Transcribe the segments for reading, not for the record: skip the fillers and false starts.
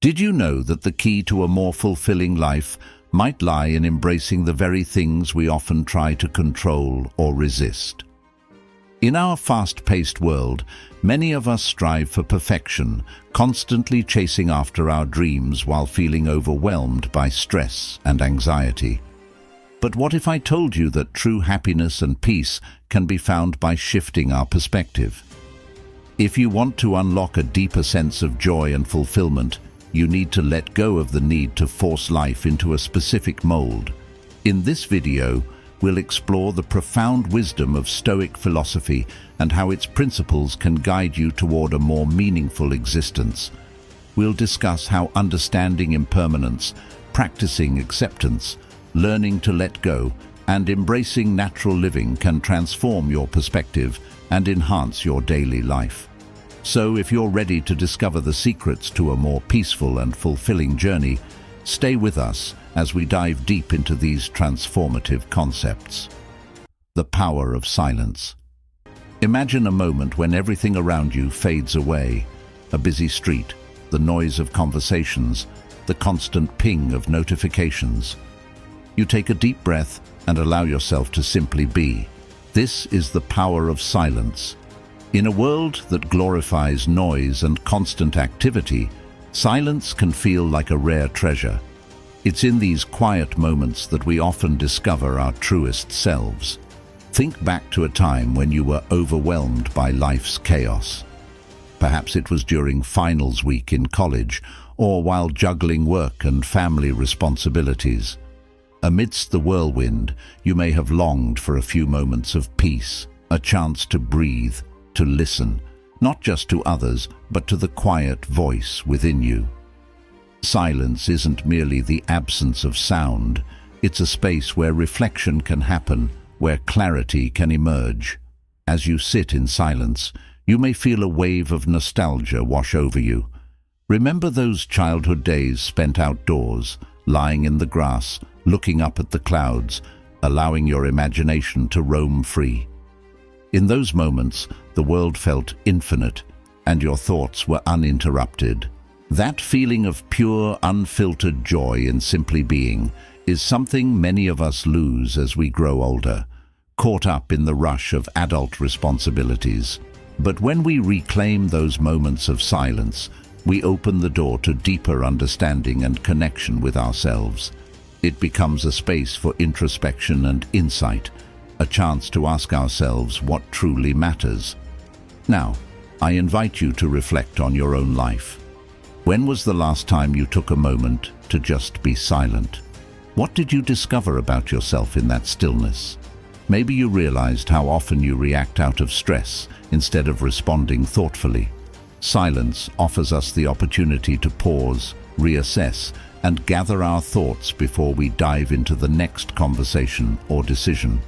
Did you know that the key to a more fulfilling life might lie in embracing the very things we often try to control or resist? In our fast-paced world, many of us strive for perfection, constantly chasing after our dreams while feeling overwhelmed by stress and anxiety. But what if I told you that true happiness and peace can be found by shifting our perspective? If you want to unlock a deeper sense of joy and fulfillment, you need to let go of the need to force life into a specific mold. In this video, we'll explore the profound wisdom of Stoic philosophy and how its principles can guide you toward a more meaningful existence. We'll discuss how understanding impermanence, practicing acceptance, learning to let go, and embracing natural living can transform your perspective and enhance your daily life. So if you're ready to discover the secrets to a more peaceful and fulfilling journey, stay with us as we dive deep into these transformative concepts. The power of silence. Imagine a moment when everything around you fades away. A busy street, the noise of conversations, the constant ping of notifications. You take a deep breath and allow yourself to simply be. This is the power of silence. In a world that glorifies noise and constant activity, silence can feel like a rare treasure. It's in these quiet moments that we often discover our truest selves. Think back to a time when you were overwhelmed by life's chaos. Perhaps it was during finals week in college or while juggling work and family responsibilities. Amidst the whirlwind, you may have longed for a few moments of peace, a chance to breathe, to listen, not just to others, but to the quiet voice within you. Silence isn't merely the absence of sound, it's a space where reflection can happen, where clarity can emerge. As you sit in silence, you may feel a wave of nostalgia wash over you. Remember those childhood days spent outdoors, lying in the grass, looking up at the clouds, allowing your imagination to roam free. In those moments, the world felt infinite, and your thoughts were uninterrupted. That feeling of pure, unfiltered joy in simply being is something many of us lose as we grow older, caught up in the rush of adult responsibilities. But when we reclaim those moments of silence, we open the door to deeper understanding and connection with ourselves. It becomes a space for introspection and insight, a chance to ask ourselves what truly matters. Now, I invite you to reflect on your own life. When was the last time you took a moment to just be silent? What did you discover about yourself in that stillness? Maybe you realized how often you react out of stress instead of responding thoughtfully. Silence offers us the opportunity to pause, reassess, and gather our thoughts before we dive into the next conversation or decision.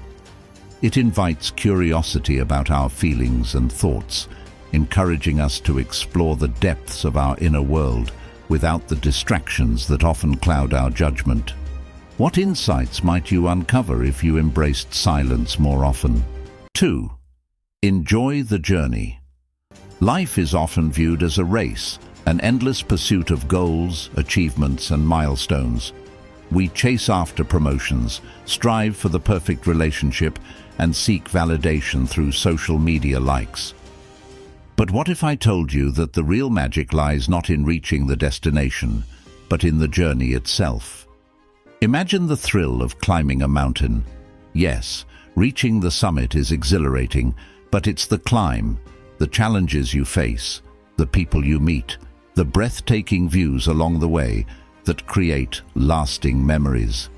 It invites curiosity about our feelings and thoughts, encouraging us to explore the depths of our inner world without the distractions that often cloud our judgment. What insights might you uncover if you embraced silence more often? 2. Enjoy the journey. Life is often viewed as a race, an endless pursuit of goals, achievements, and milestones. We chase after promotions, strive for the perfect relationship, and seek validation through social media likes. But what if I told you that the real magic lies not in reaching the destination, but in the journey itself? Imagine the thrill of climbing a mountain. Yes, reaching the summit is exhilarating, but it's the climb, the challenges you face, the people you meet, the breathtaking views along the way that create lasting memories.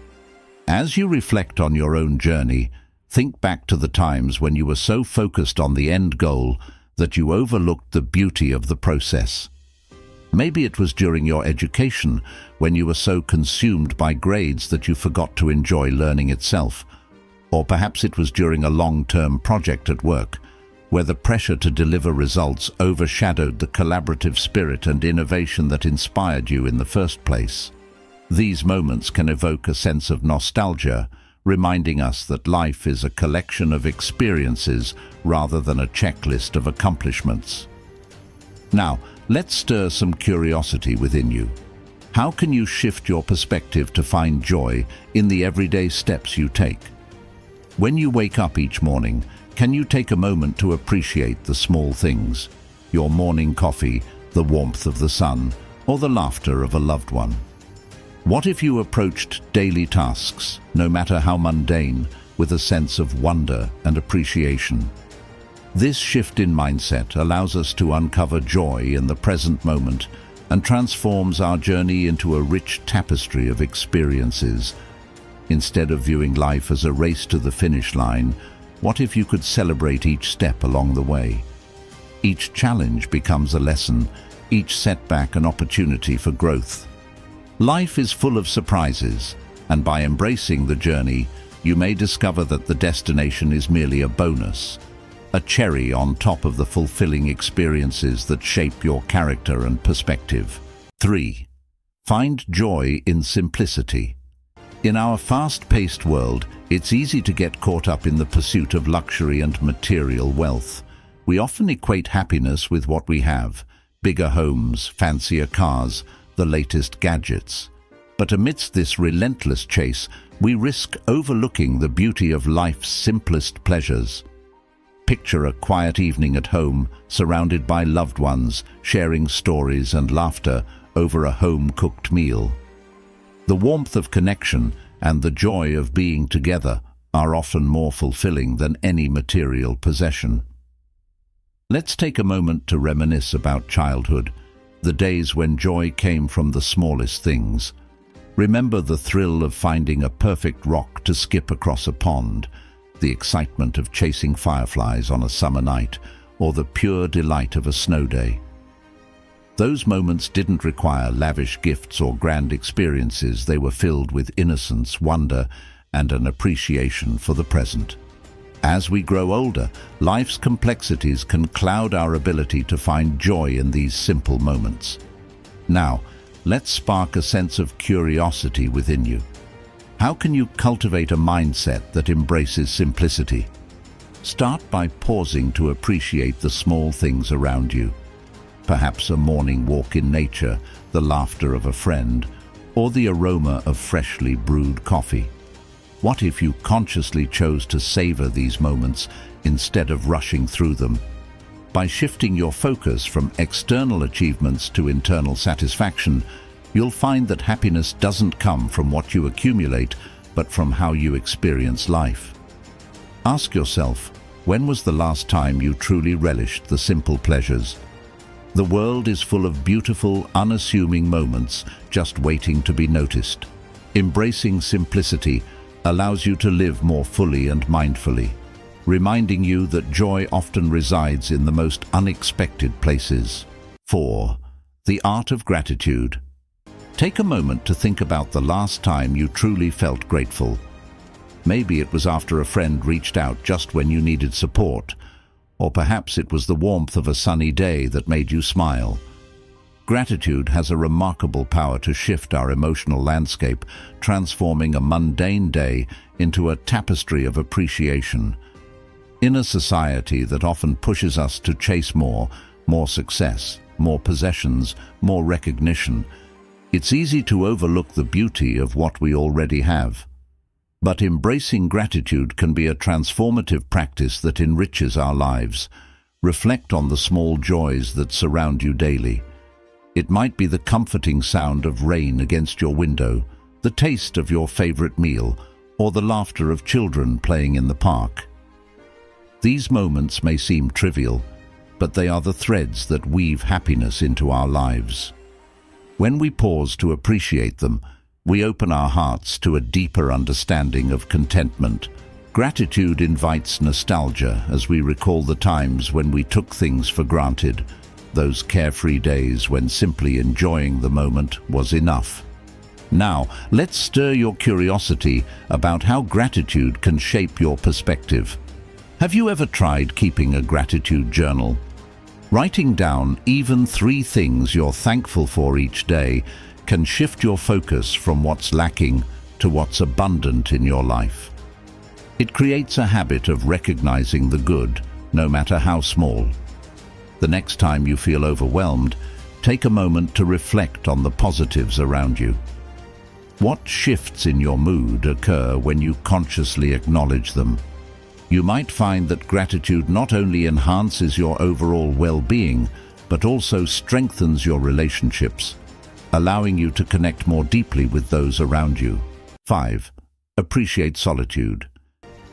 As you reflect on your own journey, think back to the times when you were so focused on the end goal that you overlooked the beauty of the process. Maybe it was during your education when you were so consumed by grades that you forgot to enjoy learning itself. Or perhaps it was during a long-term project at work where the pressure to deliver results overshadowed the collaborative spirit and innovation that inspired you in the first place. These moments can evoke a sense of nostalgia, reminding us that life is a collection of experiences rather than a checklist of accomplishments. Now, Let's stir some curiosity within you. How can you shift your perspective to find joy in the everyday steps you take? When you wake up each morning, can you take a moment to appreciate the small things? Your morning coffee, the warmth of the sun, or the laughter of a loved one? What if you approached daily tasks, no matter how mundane, with a sense of wonder and appreciation? This shift in mindset allows us to uncover joy in the present moment and transforms our journey into a rich tapestry of experiences. Instead of viewing life as a race to the finish line, what if you could celebrate each step along the way? Each challenge becomes a lesson, each setback an opportunity for growth. Life is full of surprises, and by embracing the journey, you may discover that the destination is merely a bonus, a cherry on top of the fulfilling experiences that shape your character and perspective. 3. Find joy in simplicity. In our fast-paced world, it's easy to get caught up in the pursuit of luxury and material wealth. We often equate happiness with what we have: bigger homes, fancier cars, the latest gadgets. But amidst this relentless chase, we risk overlooking the beauty of life's simplest pleasures. Picture a quiet evening at home, surrounded by loved ones, sharing stories and laughter over a home-cooked meal. The warmth of connection and the joy of being together are often more fulfilling than any material possession. Let's take a moment to reminisce about childhood, the days when joy came from the smallest things. Remember the thrill of finding a perfect rock to skip across a pond, the excitement of chasing fireflies on a summer night, or the pure delight of a snow day. Those moments didn't require lavish gifts or grand experiences. They were filled with innocence, wonder, and an appreciation for the present. As we grow older, life's complexities can cloud our ability to find joy in these simple moments. Now, let's spark a sense of curiosity within you. How can you cultivate a mindset that embraces simplicity? Start by pausing to appreciate the small things around you. Perhaps a morning walk in nature, the laughter of a friend, or the aroma of freshly brewed coffee. What if you consciously chose to savor these moments instead of rushing through them? By shifting your focus from external achievements to internal satisfaction, you'll find that happiness doesn't come from what you accumulate, but from how you experience life. Ask yourself, when was the last time you truly relished the simple pleasures? The world is full of beautiful, unassuming moments just waiting to be noticed. Embracing simplicity allows you to live more fully and mindfully, reminding you that joy often resides in the most unexpected places. 4. The art of gratitude. Take a moment to think about the last time you truly felt grateful. Maybe it was after a friend reached out just when you needed support, or perhaps it was the warmth of a sunny day that made you smile. Gratitude has a remarkable power to shift our emotional landscape, transforming a mundane day into a tapestry of appreciation. In a society that often pushes us to chase more success, more possessions, more recognition, it's easy to overlook the beauty of what we already have. But embracing gratitude can be a transformative practice that enriches our lives. Reflect on the small joys that surround you daily. It might be the comforting sound of rain against your window, the taste of your favorite meal, or the laughter of children playing in the park. These moments may seem trivial, but they are the threads that weave happiness into our lives. When we pause to appreciate them, we open our hearts to a deeper understanding of contentment. Gratitude invites nostalgia as we recall the times when we took things for granted, those carefree days when simply enjoying the moment was enough. Now, let's stir your curiosity about how gratitude can shape your perspective. Have you ever tried keeping a gratitude journal? Writing down even 3 things you're thankful for each day can shift your focus from what's lacking to what's abundant in your life. It creates a habit of recognizing the good, no matter how small. The next time you feel overwhelmed, take a moment to reflect on the positives around you. What shifts in your mood occur when you consciously acknowledge them? You might find that gratitude not only enhances your overall well-being, but also strengthens your relationships, allowing you to connect more deeply with those around you. 5. Appreciate solitude.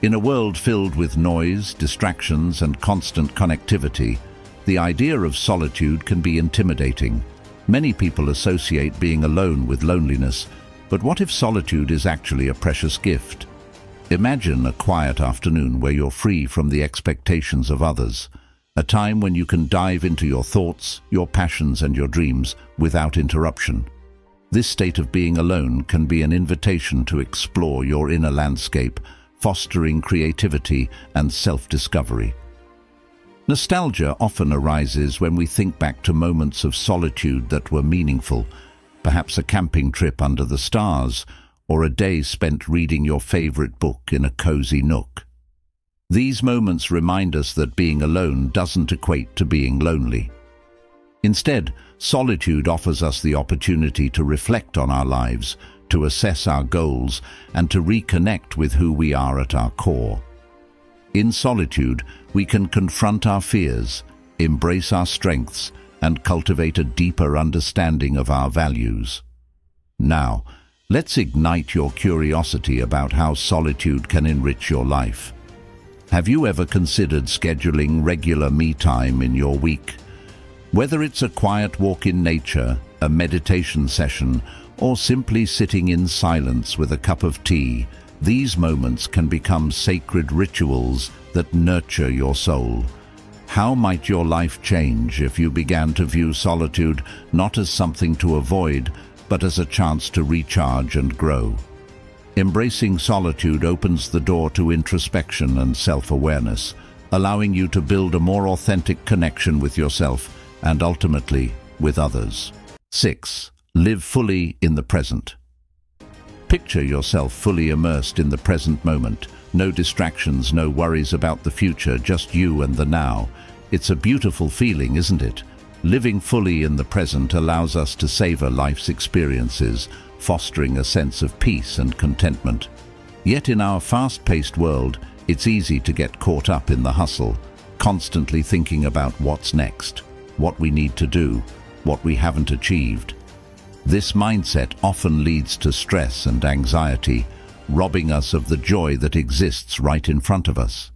In a world filled with noise, distractions, and constant connectivity, the idea of solitude can be intimidating. Many people associate being alone with loneliness, but what if solitude is actually a precious gift? Imagine a quiet afternoon where you're free from the expectations of others, a time when you can dive into your thoughts, your passions and your dreams without interruption. This state of being alone can be an invitation to explore your inner landscape, fostering creativity and self-discovery. Nostalgia often arises when we think back to moments of solitude that were meaningful, perhaps a camping trip under the stars, or a day spent reading your favorite book in a cozy nook. These moments remind us that being alone doesn't equate to being lonely. Instead, solitude offers us the opportunity to reflect on our lives, to assess our goals, and to reconnect with who we are at our core. In solitude, we can confront our fears, embrace our strengths, and cultivate a deeper understanding of our values. Now, let's ignite your curiosity about how solitude can enrich your life. Have you ever considered scheduling regular me time in your week? Whether it's a quiet walk in nature, a meditation session, or simply sitting in silence with a cup of tea, these moments can become sacred rituals that nurture your soul. How might your life change if you began to view solitude not as something to avoid, but as a chance to recharge and grow? Embracing solitude opens the door to introspection and self-awareness, allowing you to build a more authentic connection with yourself and ultimately with others. 6. Live fully in the present. Picture yourself fully immersed in the present moment. No distractions, no worries about the future, just you and the now. It's a beautiful feeling, isn't it? Living fully in the present allows us to savor life's experiences, fostering a sense of peace and contentment. Yet in our fast-paced world, it's easy to get caught up in the hustle, constantly thinking about what's next, what we need to do, what we haven't achieved. This mindset often leads to stress and anxiety, robbing us of the joy that exists right in front of us.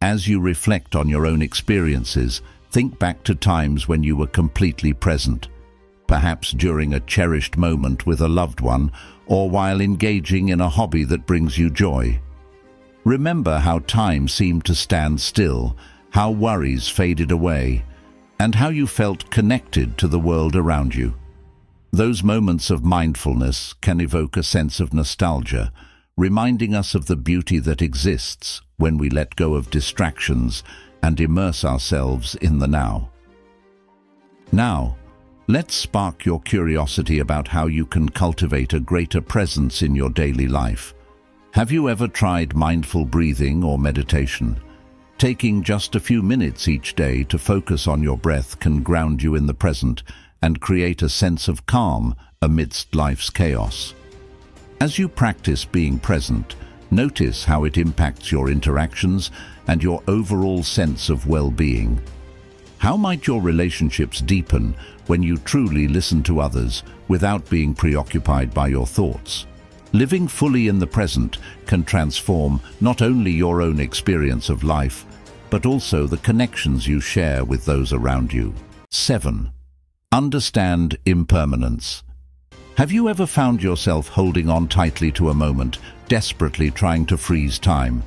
As you reflect on your own experiences, think back to times when you were completely present, perhaps during a cherished moment with a loved one or while engaging in a hobby that brings you joy. Remember how time seemed to stand still, how worries faded away, and how you felt connected to the world around you. Those moments of mindfulness can evoke a sense of nostalgia, reminding us of the beauty that exists when we let go of distractions and immerse ourselves in the now. Now, let's spark your curiosity about how you can cultivate a greater presence in your daily life. Have you ever tried mindful breathing or meditation? Taking just a few minutes each day to focus on your breath can ground you in the present and create a sense of calm amidst life's chaos. As you practice being present, notice how it impacts your interactions and your overall sense of well-being. How might your relationships deepen when you truly listen to others without being preoccupied by your thoughts? Living fully in the present can transform not only your own experience of life, but also the connections you share with those around you. 7. Understand impermanence. Have you ever found yourself holding on tightly to a moment, desperately trying to freeze time?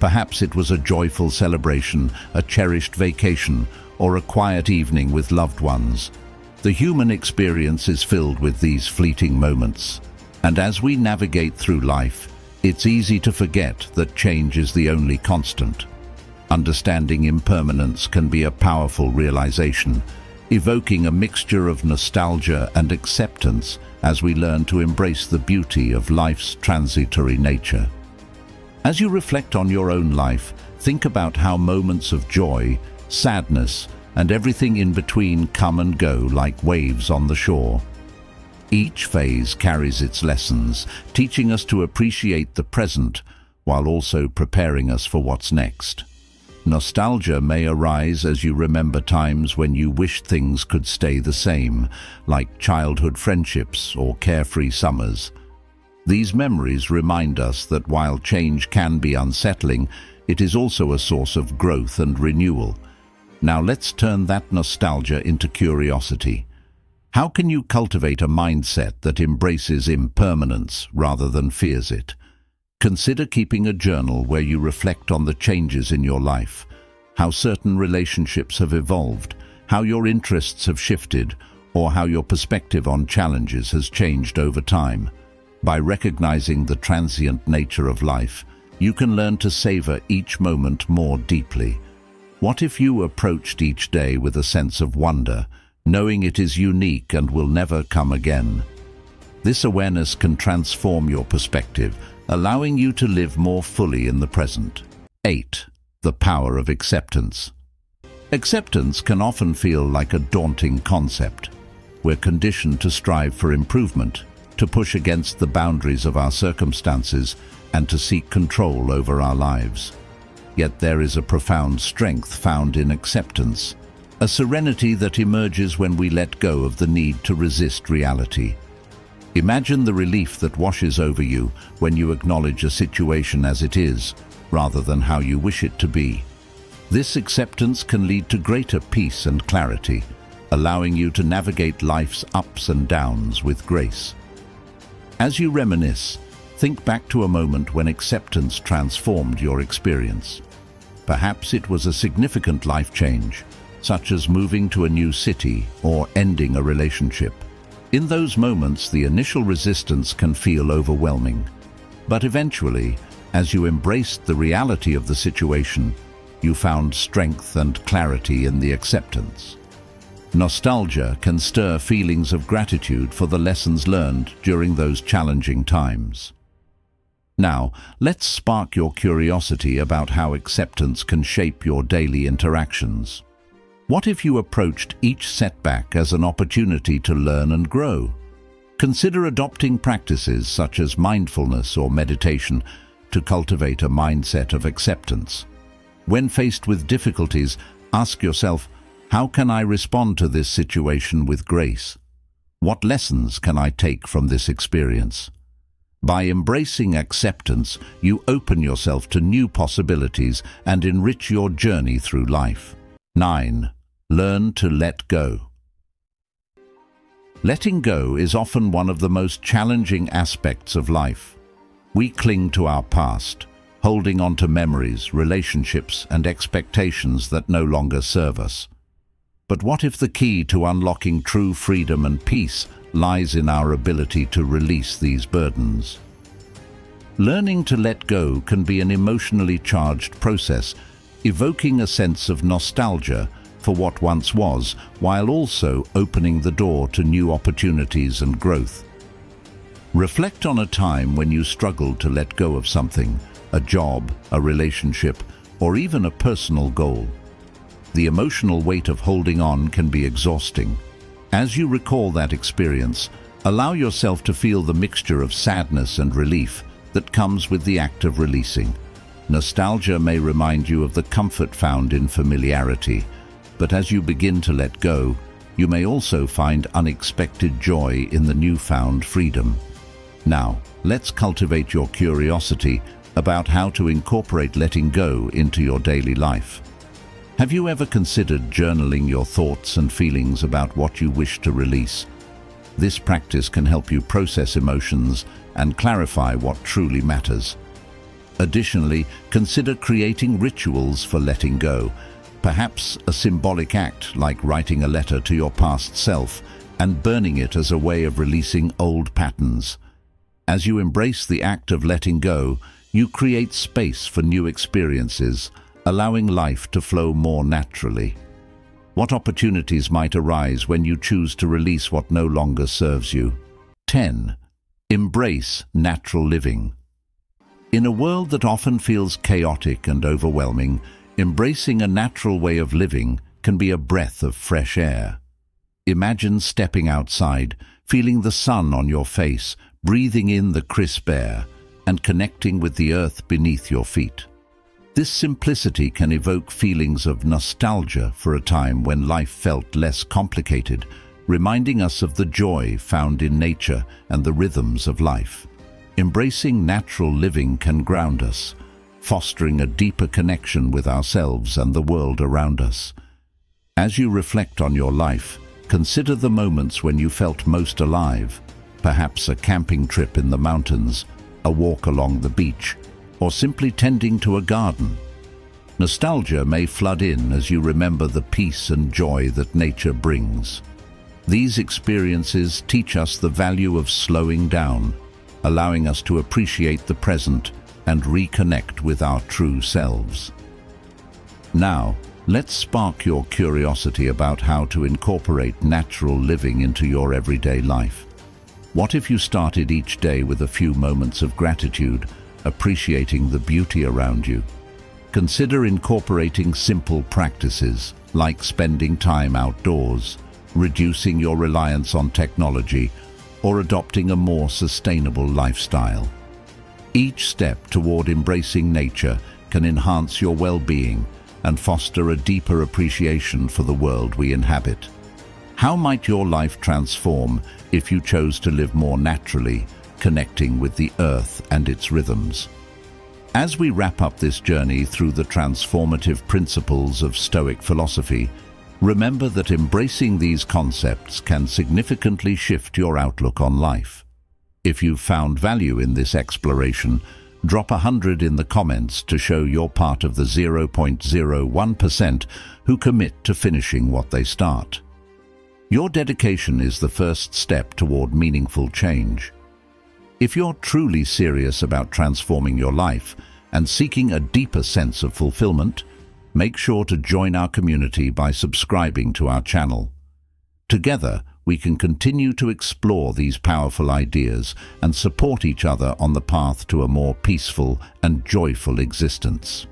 Perhaps it was a joyful celebration, a cherished vacation, or a quiet evening with loved ones. The human experience is filled with these fleeting moments. And as we navigate through life, it's easy to forget that change is the only constant. Understanding impermanence can be a powerful realization, evoking a mixture of nostalgia and acceptance as we learn to embrace the beauty of life's transitory nature. As you reflect on your own life, think about how moments of joy, sadness, and everything in between come and go like waves on the shore. Each phase carries its lessons, teaching us to appreciate the present while also preparing us for what's next. Nostalgia may arise as you remember times when you wished things could stay the same, like childhood friendships or carefree summers. These memories remind us that while change can be unsettling, it is also a source of growth and renewal. Now let's turn that nostalgia into curiosity. How can you cultivate a mindset that embraces impermanence rather than fears it? Consider keeping a journal where you reflect on the changes in your life, how certain relationships have evolved, how your interests have shifted, or how your perspective on challenges has changed over time. By recognizing the transient nature of life, you can learn to savor each moment more deeply. What if you approached each day with a sense of wonder, knowing it is unique and will never come again? This awareness can transform your perspective, allowing you to live more fully in the present. 8. The power of acceptance. Acceptance can often feel like a daunting concept. We're conditioned to strive for improvement, to push against the boundaries of our circumstances, and to seek control over our lives. Yet there is a profound strength found in acceptance, a serenity that emerges when we let go of the need to resist reality. Imagine the relief that washes over you when you acknowledge a situation as it is, rather than how you wish it to be. This acceptance can lead to greater peace and clarity, allowing you to navigate life's ups and downs with grace. As you reminisce, think back to a moment when acceptance transformed your experience. Perhaps it was a significant life change, such as moving to a new city or ending a relationship. In those moments, the initial resistance can feel overwhelming. But eventually, as you embraced the reality of the situation, you found strength and clarity in the acceptance. Nostalgia can stir feelings of gratitude for the lessons learned during those challenging times. Now, let's spark your curiosity about how acceptance can shape your daily interactions. What if you approached each setback as an opportunity to learn and grow? Consider adopting practices such as mindfulness or meditation to cultivate a mindset of acceptance. When faced with difficulties, ask yourself, how can I respond to this situation with grace? What lessons can I take from this experience? By embracing acceptance, you open yourself to new possibilities and enrich your journey through life. 9. Learn to let go. Letting go is often one of the most challenging aspects of life. We cling to our past, holding on to memories, relationships, and expectations that no longer serve us. But what if the key to unlocking true freedom and peace lies in our ability to release these burdens? Learning to let go can be an emotionally charged process, evoking a sense of nostalgia for what once was, while also opening the door to new opportunities and growth. Reflect on a time when you struggled to let go of something, a job, a relationship, or even a personal goal. The emotional weight of holding on can be exhausting. As you recall that experience, allow yourself to feel the mixture of sadness and relief that comes with the act of releasing. Nostalgia may remind you of the comfort found in familiarity, but as you begin to let go, you may also find unexpected joy in the newfound freedom. Now, let's cultivate your curiosity about how to incorporate letting go into your daily life. Have you ever considered journaling your thoughts and feelings about what you wish to release? This practice can help you process emotions and clarify what truly matters. Additionally, consider creating rituals for letting go, perhaps a symbolic act like writing a letter to your past self and burning it as a way of releasing old patterns. As you embrace the act of letting go, you create space for new experiences, allowing life to flow more naturally. What opportunities might arise when you choose to release what no longer serves you? 10. Embrace natural living. In a world that often feels chaotic and overwhelming, embracing a natural way of living can be a breath of fresh air. Imagine stepping outside, feeling the sun on your face, breathing in the crisp air, and connecting with the earth beneath your feet. This simplicity can evoke feelings of nostalgia for a time when life felt less complicated, reminding us of the joy found in nature and the rhythms of life. Embracing natural living can ground us, fostering a deeper connection with ourselves and the world around us. As you reflect on your life, consider the moments when you felt most alive, perhaps a camping trip in the mountains, a walk along the beach, or simply tending to a garden. Nostalgia may flood in as you remember the peace and joy that nature brings. These experiences teach us the value of slowing down, allowing us to appreciate the present and reconnect with our true selves. Now, let's spark your curiosity about how to incorporate natural living into your everyday life. What if you started each day with a few moments of gratitude, appreciating the beauty around you? Consider incorporating simple practices like spending time outdoors, reducing your reliance on technology, or adopting a more sustainable lifestyle. Each step toward embracing nature can enhance your well-being and foster a deeper appreciation for the world we inhabit. How might your life transform if you chose to live more naturally, connecting with the earth and its rhythms? As we wrap up this journey through the transformative principles of Stoic philosophy, remember that embracing these concepts can significantly shift your outlook on life. If you've found value in this exploration, drop 100 in the comments to show you're part of the 0.01% who commit to finishing what they start. Your dedication is the first step toward meaningful change. If you're truly serious about transforming your life and seeking a deeper sense of fulfillment, make sure to join our community by subscribing to our channel. Together, we can continue to explore these powerful ideas and support each other on the path to a more peaceful and joyful existence.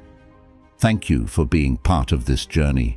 Thank you for being part of this journey.